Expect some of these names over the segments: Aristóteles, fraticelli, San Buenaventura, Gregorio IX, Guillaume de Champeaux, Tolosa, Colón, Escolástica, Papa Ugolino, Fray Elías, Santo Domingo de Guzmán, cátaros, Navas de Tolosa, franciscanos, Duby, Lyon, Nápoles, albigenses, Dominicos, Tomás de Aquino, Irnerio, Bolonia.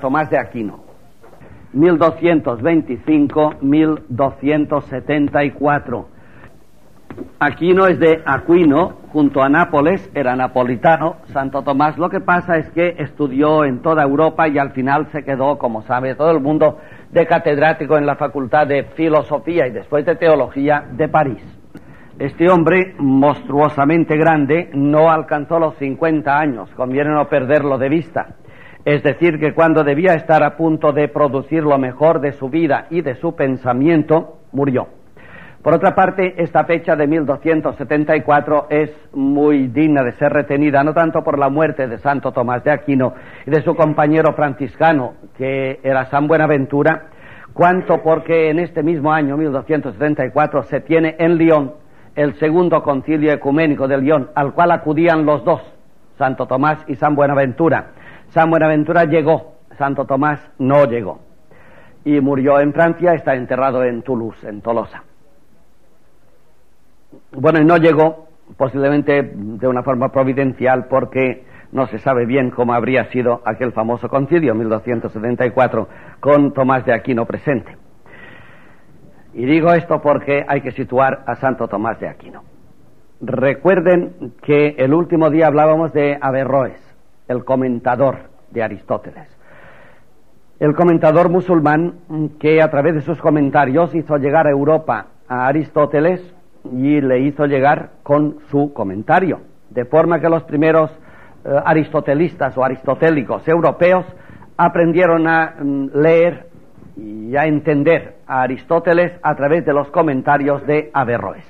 Tomás de Aquino, 1225-1274. Aquino es de Aquino, junto a Nápoles, era napolitano, Santo Tomás. Lo que pasa es que estudió en toda Europa y al final se quedó, como sabe todo el mundo, de catedrático en la Facultad de Filosofía y después de Teología de París. Este hombre, monstruosamente grande, no alcanzó los 50 años, conviene no perderlo de vista. Es decir, que cuando debía estar a punto de producir lo mejor de su vida y de su pensamiento, murió. Por otra parte, esta fecha de 1274 es muy digna de ser retenida, no tanto por la muerte de Santo Tomás de Aquino y de su compañero franciscano, que era San Buenaventura, cuanto porque en este mismo año, 1274, se tiene en Lyon el segundo concilio ecuménico de Lyon, al cual acudían los dos, Santo Tomás y San Buenaventura. San Buenaventura llegó, Santo Tomás no llegó, y murió en Francia, está enterrado en Toulouse, en Tolosa. Bueno, y no llegó, posiblemente de una forma providencial, porque no se sabe bien cómo habría sido aquel famoso concilio, 1274, con Tomás de Aquino presente. Y digo esto porque hay que situar a Santo Tomás de Aquino. Recuerden que el último día hablábamos de Averroes, el comentador de Aristóteles. El comentador musulmán que a través de sus comentarios hizo llegar a Europa a Aristóteles y le hizo llegar con su comentario, de forma que los primeros aristotelistas o aristotélicos europeos aprendieron a leer y a entender a Aristóteles a través de los comentarios de Averroes.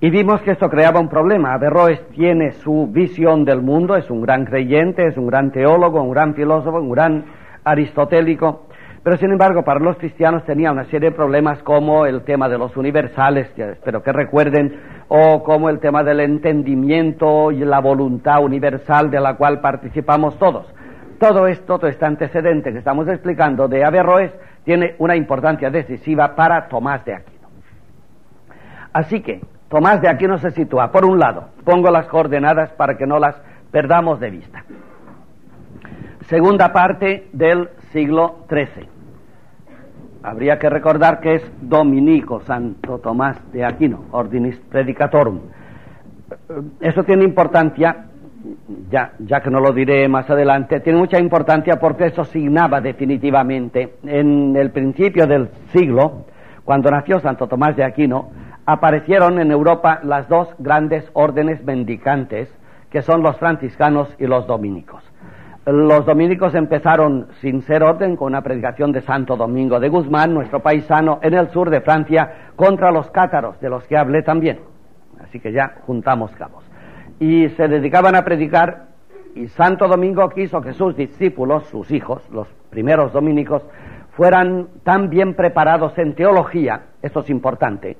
Y vimos que esto creaba un problema. Averroes tiene su visión del mundo, es un gran creyente, es un gran teólogo, un gran filósofo, un gran aristotélico. Pero sin embargo, para los cristianos tenía una serie de problemas como el tema de los universales, que espero que recuerden, o como el tema del entendimiento y la voluntad universal de la cual participamos todos. Todo esto, todo este antecedente que estamos explicando de Averroes, tiene una importancia decisiva para Tomás de Aquino. Así que Tomás de Aquino se sitúa, por un lado, pongo las coordenadas para que no las perdamos de vista. Segunda parte del siglo XIII. Habría que recordar que es dominico Santo Tomás de Aquino, Ordinis Predicatorum. Eso tiene importancia, ya que no lo diré más adelante, tiene mucha importancia porque eso signaba definitivamente. En el principio del siglo, cuando nació Santo Tomás de Aquino, aparecieron en Europa las dos grandes órdenes mendicantes, que son los franciscanos y los dominicos. Los dominicos empezaron sin ser orden con una predicación de Santo Domingo de Guzmán, nuestro paisano, en el sur de Francia, contra los cátaros, de los que hablé también. Así que ya juntamos cabos. Y se dedicaban a predicar, y Santo Domingo quiso que sus discípulos, sus hijos, los primeros dominicos, fueran tan bien preparados en teología, esto es importante,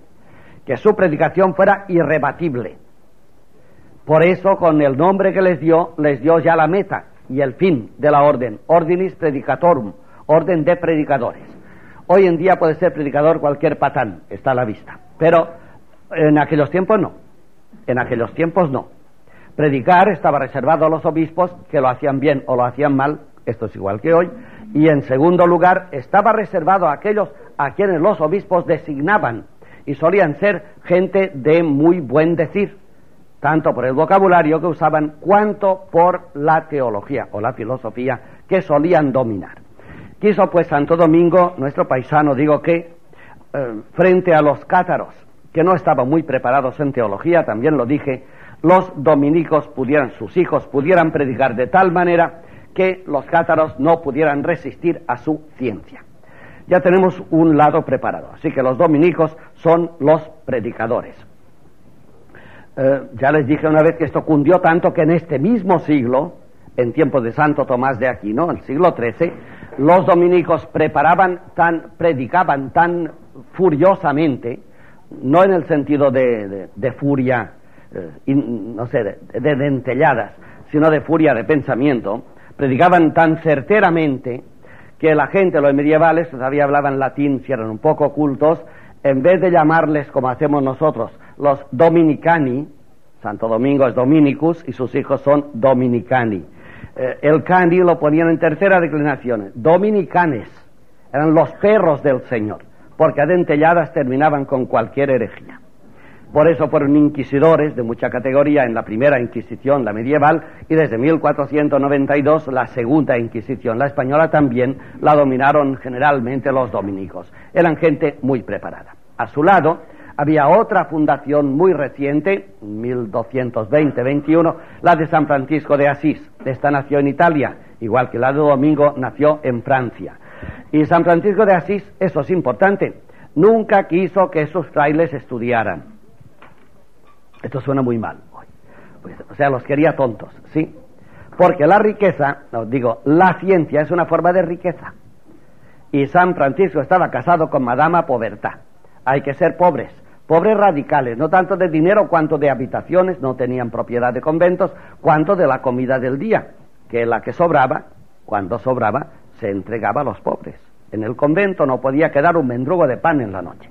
que su predicación fuera irrebatible. Por eso, con el nombre que les dio ya la meta y el fin de la orden, Ordinis Predicatorum, orden de predicadores. Hoy en día puede ser predicador cualquier patán, está a la vista, pero en aquellos tiempos no, Predicar estaba reservado a los obispos, que lo hacían bien o lo hacían mal, esto es igual que hoy, y en segundo lugar estaba reservado a aquellos a quienes los obispos designaban, y solían ser gente de muy buen decir, tanto por el vocabulario que usaban, cuanto por la teología o la filosofía que solían dominar. Quiso pues Santo Domingo, nuestro paisano, digo que, frente a los cátaros, que no estaban muy preparados en teología, también lo dije, los dominicos pudieran, sus hijos pudieran predicar de tal manera que los cátaros no pudieran resistir a su ciencia. Ya tenemos un lado preparado, así que los dominicos son los predicadores. Ya les dije una vez que esto cundió tanto que en este mismo siglo, en tiempos de Santo Tomás de Aquino, el siglo XIII, los dominicos predicaban tan furiosamente, no en el sentido de furia, de dentelladas, sino de furia de pensamiento, predicaban tan certeramente que la gente, los medievales, todavía hablaban latín, si eran un poco cultos, en vez de llamarles como hacemos nosotros, los dominicani, Santo Domingo es dominicus y sus hijos son dominicani. el candy lo ponían en tercera declinación. Dominicanes. Eran los perros del Señor, porque adentelladas terminaban con cualquier herejía. Por eso fueron inquisidores de mucha categoría en la primera Inquisición, la medieval, y desde 1492 la segunda Inquisición, la española también, la dominaron generalmente los dominicos. Eran gente muy preparada. A su lado había otra fundación muy reciente, 1220-21, la de San Francisco de Asís. Esta nació en Italia, igual que la de Domingo nació en Francia. Y San Francisco de Asís, eso es importante, nunca quiso que esos frailes estudiaran. Esto suena muy mal hoy. O sea, los quería tontos, ¿sí? Porque la riqueza, la ciencia es una forma de riqueza. Y San Francisco estaba casado con Madama Pobertá. Hay que ser pobres, pobres radicales, no tanto de dinero cuanto de habitaciones, no tenían propiedad de conventos, cuanto de la comida del día, que la que sobraba, cuando sobraba, se entregaba a los pobres. En el convento no podía quedar un mendrugo de pan en la noche.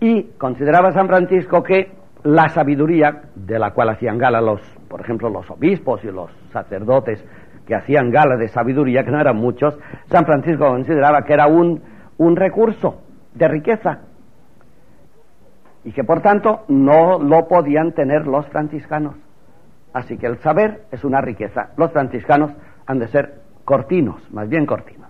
Y consideraba San Francisco que la sabiduría, de la cual hacían gala los, por ejemplo, los obispos y los sacerdotes que hacían gala de sabiduría, que no eran muchos, San Francisco consideraba que era un recurso de riqueza y que por tanto no lo podían tener los franciscanos. Así que el saber es una riqueza. Los franciscanos han de ser cortinos, más bien cortinos.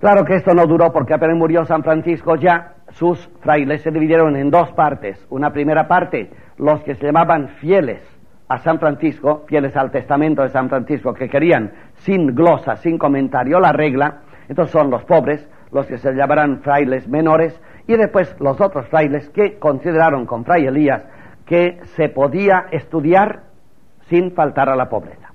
Claro que esto no duró, porque apenas murió San Francisco ya sus frailes se dividieron en dos partes. Una primera parte, los que se llamaban fieles a San Francisco, fieles al testamento de San Francisco, que querían sin glosa, sin comentario, la regla. Entonces son los pobres, los que se llamarán frailes menores, y después los otros frailes que consideraron con Fray Elías que se podía estudiar sin faltar a la pobreza.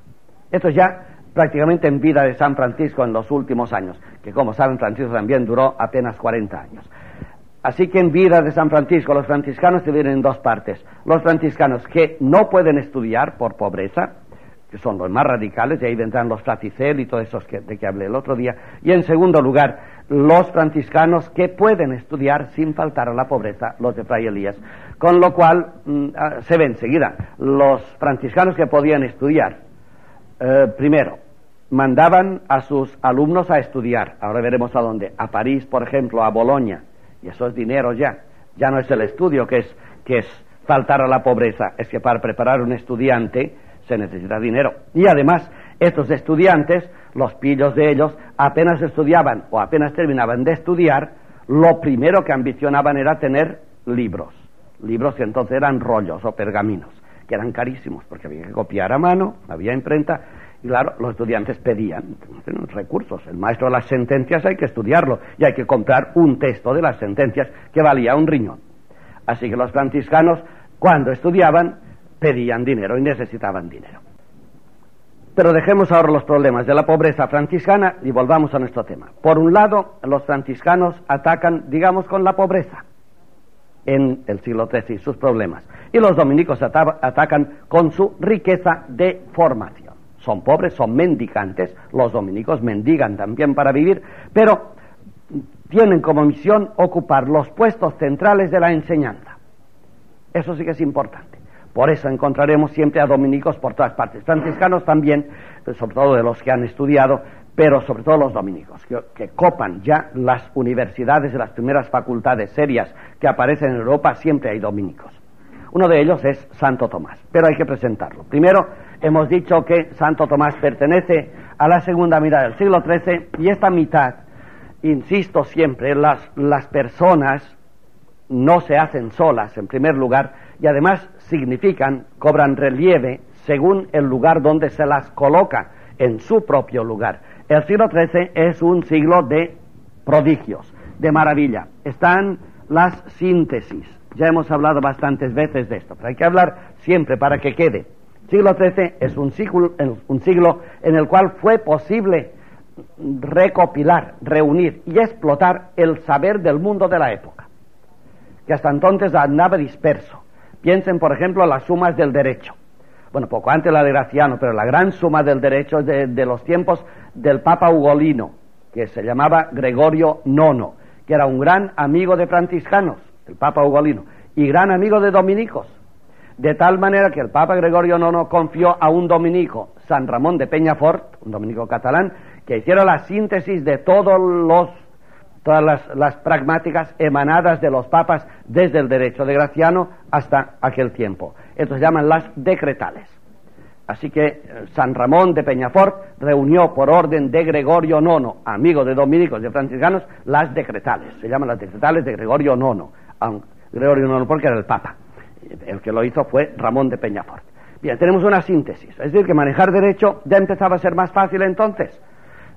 Esto ya prácticamente en vida de San Francisco en los últimos años, que como saben Francisco también duró apenas 40 años. Así que en vida de San Francisco los franciscanos se dividen en dos partes. Los franciscanos que no pueden estudiar por pobreza, que son los más radicales, y ahí vendrán los fraticelli y todos esos de que hablé el otro día. Y en segundo lugar, los franciscanos que pueden estudiar sin faltar a la pobreza, los de Fray Elías. Con lo cual se ve enseguida, los franciscanos que podían estudiar, primero, mandaban a sus alumnos a estudiar, ahora veremos a dónde, a París, por ejemplo, a Bolonia, y eso es dinero ya no es el estudio que es faltar a la pobreza, es que para preparar un estudiante se necesita dinero, y además estos estudiantes, los pillos de ellos, apenas estudiaban o apenas terminaban de estudiar, lo primero que ambicionaban era tener libros que entonces eran rollos o pergaminos, que eran carísimos, porque había que copiar a mano, había imprenta. Y claro, los estudiantes pedían recursos. El maestro de las sentencias hay que estudiarlo y hay que comprar un texto de las sentencias que valía un riñón. Así que los franciscanos, cuando estudiaban, pedían dinero y necesitaban dinero. Pero dejemos ahora los problemas de la pobreza franciscana y volvamos a nuestro tema. Por un lado, los franciscanos atacan, con la pobreza en el siglo XIII y sus problemas. Y los dominicos atacan con su riqueza de formación. Son pobres, son mendicantes, los dominicos mendigan también para vivir, pero tienen como misión ocupar los puestos centrales de la enseñanza. Eso sí que es importante. Por eso encontraremos siempre a dominicos por todas partes, franciscanos también, sobre todo de los que han estudiado, pero sobre todo los dominicos, que copan ya las universidades, las primeras facultades serias que aparecen en Europa, siempre hay dominicos. Uno de ellos es Santo Tomás, pero hay que presentarlo. Primero, hemos dicho que Santo Tomás pertenece a la segunda mitad del siglo XIII, y esta mitad, insisto siempre, las personas no se hacen solas, en primer lugar, y además significan, cobran relieve según el lugar donde se las coloca, en su propio lugar. El siglo XIII es un siglo de prodigios, de maravilla. Están las síntesis, ya hemos hablado bastantes veces de esto, pero hay que hablar siempre para que quede. Siglo XIII es un siglo en el cual fue posible recopilar, reunir y explotar el saber del mundo de la época, que hasta entonces andaba disperso. Piensen, por ejemplo, las sumas del derecho. Bueno, poco antes la de Graciano, pero la gran suma del derecho es de los tiempos del Papa Ugolino, que se llamaba Gregorio IX, que era un gran amigo de franciscanos, el Papa Ugolino, y gran amigo de dominicos. de tal manera que el Papa Gregorio IX confió a un dominico, San Ramón de Peñafort, un dominico catalán, que hiciera la síntesis de todas las pragmáticas emanadas de los papas desde el derecho de Graciano hasta aquel tiempo. Esto se llaman las decretales. Así que San Ramón de Peñafort reunió por orden de Gregorio IX, amigo de dominicos y de franciscanos, las decretales. Se llaman las decretales de Gregorio IX, aunque Gregorio IX porque era el Papa. El que lo hizo fue Ramón de Peñafort. Bien, tenemos una síntesis, es decir, que manejar derecho ya empezaba a ser más fácil entonces,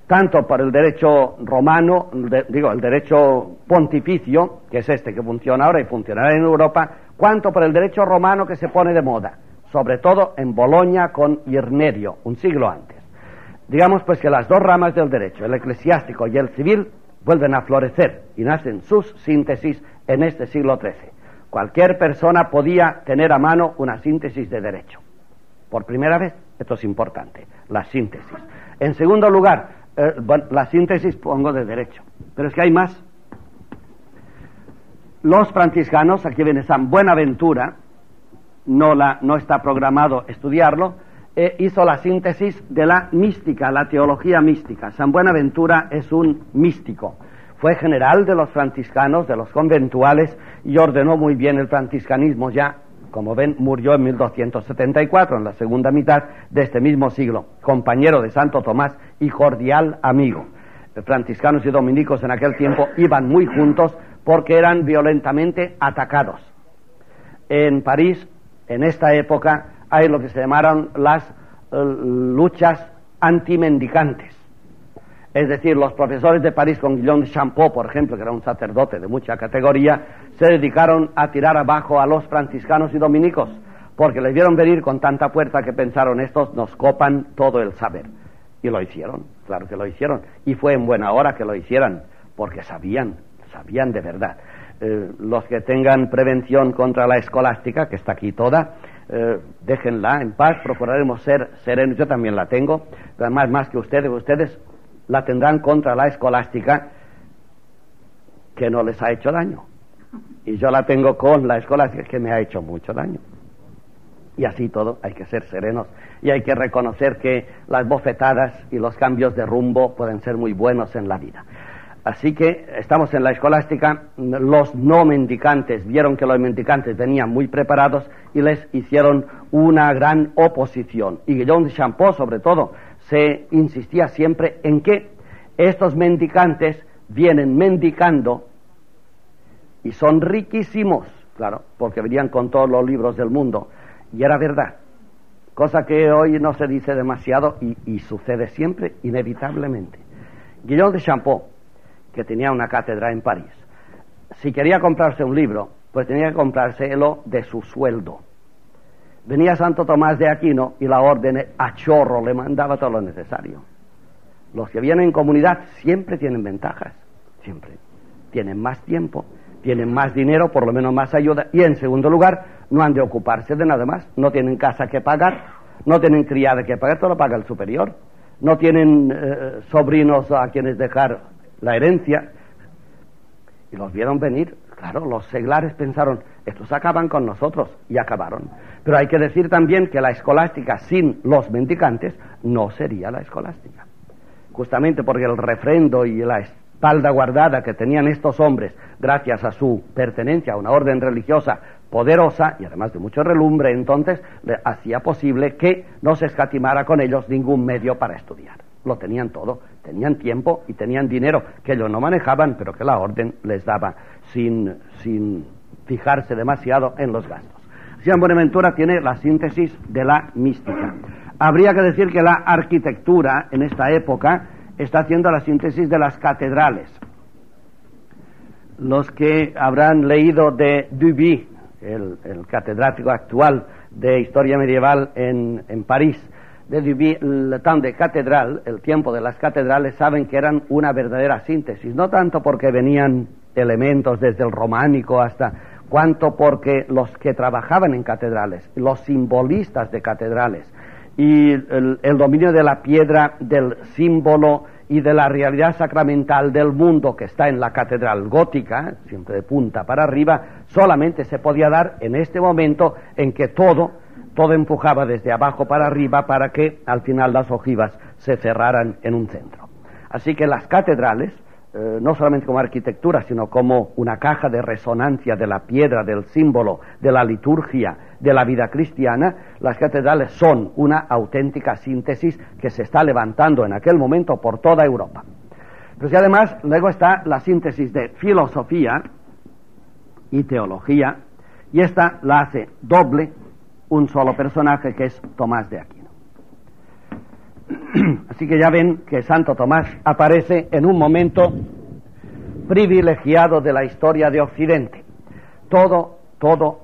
tanto por el derecho romano, el derecho pontificio, que es este que funciona ahora y funcionará en Europa, cuanto por el derecho romano que se pone de moda, sobre todo en Bolonia con Irnerio, un siglo antes. Digamos pues que las dos ramas del derecho, el eclesiástico y el civil, vuelven a florecer y nacen sus síntesis en este siglo XIII. Cualquier persona podía tener a mano una síntesis de derecho. Por primera vez, esto es importante, la síntesis. En segundo lugar, la síntesis pongo de derecho, pero es que hay más. Los franciscanos, aquí viene San Buenaventura, no está programado estudiarlo, hizo la síntesis de la mística, la teología mística. San Buenaventura es un místico. Fue general de los franciscanos, de los conventuales, y ordenó muy bien el franciscanismo ya. Como ven, murió en 1274, en la segunda mitad de este mismo siglo, compañero de Santo Tomás y cordial amigo. Franciscanos y dominicos en aquel tiempo iban muy juntos porque eran violentamente atacados. En París, en esta época, hay lo que se llamaron las luchas antimendicantes. Es decir, los profesores de París con Guillaume de Champeaux, por ejemplo, que era un sacerdote de mucha categoría, se dedicaron a tirar abajo a los franciscanos y dominicos, porque les vieron venir con tanta fuerza que pensaron, estos nos copan todo el saber. Y lo hicieron, claro que lo hicieron, y fue en buena hora que lo hicieran, porque sabían de verdad. Los que tengan prevención contra la escolástica, que está aquí toda, déjenla en paz, procuraremos ser serenos, yo también la tengo, además más que ustedes la tendrán contra la escolástica, que no les ha hecho daño, y yo la tengo con la escolástica, que me ha hecho mucho daño. Y así todo, hay que ser serenos y hay que reconocer que las bofetadas y los cambios de rumbo pueden ser muy buenos en la vida. Así que estamos en la escolástica. Los no mendicantes vieron que los mendicantes venían muy preparados y les hicieron una gran oposición, y Guillaume de Champeaux sobre todo se insistía siempre en que estos mendicantes vienen mendicando y son riquísimos, claro, porque venían con todos los libros del mundo, y era verdad, cosa que hoy no se dice demasiado y sucede siempre, inevitablemente. Guillaume de Champeaux, que tenía una cátedra en París, si quería comprarse un libro, pues tenía que comprárselo de su sueldo. Venía Santo Tomás de Aquino y la orden a chorro le mandaba todo lo necesario. Los que vienen en comunidad siempre tienen ventajas, siempre. Tienen más tiempo, tienen más dinero, por lo menos más ayuda, y en segundo lugar, no han de ocuparse de nada más. No tienen casa que pagar, no tienen criada que pagar, todo lo paga el superior. No tienen sobrinos a quienes dejar la herencia. Y los vieron venir. Claro, los seglares pensaron, estos acaban con nosotros, y acabaron. Pero hay que decir también que la escolástica sin los mendicantes no sería la escolástica. Justamente porque el refrendo y la espalda guardada que tenían estos hombres, gracias a su pertenencia a una orden religiosa poderosa, y además de mucho relumbre entonces, le hacía posible que no se escatimara con ellos ningún medio para estudiar. Lo tenían todo, tenían tiempo y tenían dinero, que ellos no manejaban, pero que la orden les daba sin fijarse demasiado en los gastos. San Buenaventura tiene la síntesis de la mística. Habría que decir que la arquitectura en esta época está haciendo la síntesis de las catedrales. Los que habrán leído de Duby, el catedrático actual de historia medieval en París, de Duby, le temps de catedral, el tiempo de las catedrales, saben que eran una verdadera síntesis, no tanto porque venían elementos desde el románico hasta, cuanto porque los que trabajaban en catedrales, los simbolistas de catedrales y el dominio de la piedra, del símbolo y de la realidad sacramental del mundo que está en la catedral gótica, siempre de punta para arriba, solamente se podía dar en este momento en que todo empujaba desde abajo para arriba para que al final las ojivas se cerraran en un centro. Así que las catedrales, no solamente como arquitectura, sino como una caja de resonancia de la piedra, del símbolo, de la liturgia, de la vida cristiana, las catedrales son una auténtica síntesis que se está levantando en aquel momento por toda Europa. Pero si además luego está la síntesis de filosofía y teología, y esta la hace doble un solo personaje, que es Tomás de Aquino. Así que ya ven que Santo Tomás aparece en un momento privilegiado de la historia de Occidente. Todo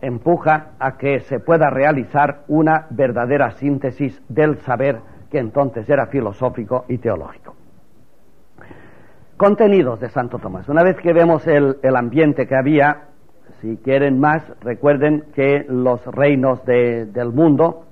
empuja a que se pueda realizar una verdadera síntesis del saber, que entonces era filosófico y teológico. Contenidos de Santo Tomás. Una vez que vemos el ambiente que había, si quieren más, recuerden que los reinos del mundo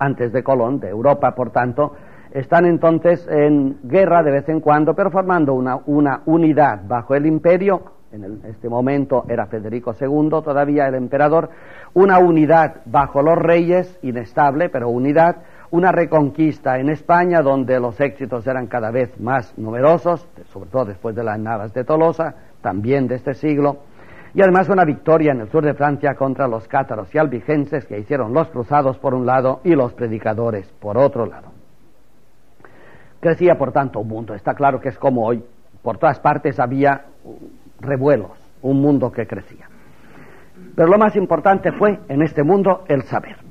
antes de Colón, de Europa, por tanto, están entonces en guerra de vez en cuando, pero formando una unidad bajo el imperio. En este momento era Federico II, todavía el emperador, una unidad bajo los reyes, inestable, pero unidad, una reconquista en España, donde los éxitos eran cada vez más numerosos, sobre todo después de las Navas de Tolosa, también de este siglo, y además una victoria en el sur de Francia contra los cátaros y albigenses, que hicieron los cruzados por un lado y los predicadores por otro lado. Crecía, por tanto, un mundo. Está claro que es como hoy, por todas partes había revuelos, un mundo que crecía. Pero lo más importante fue, en este mundo, el saber.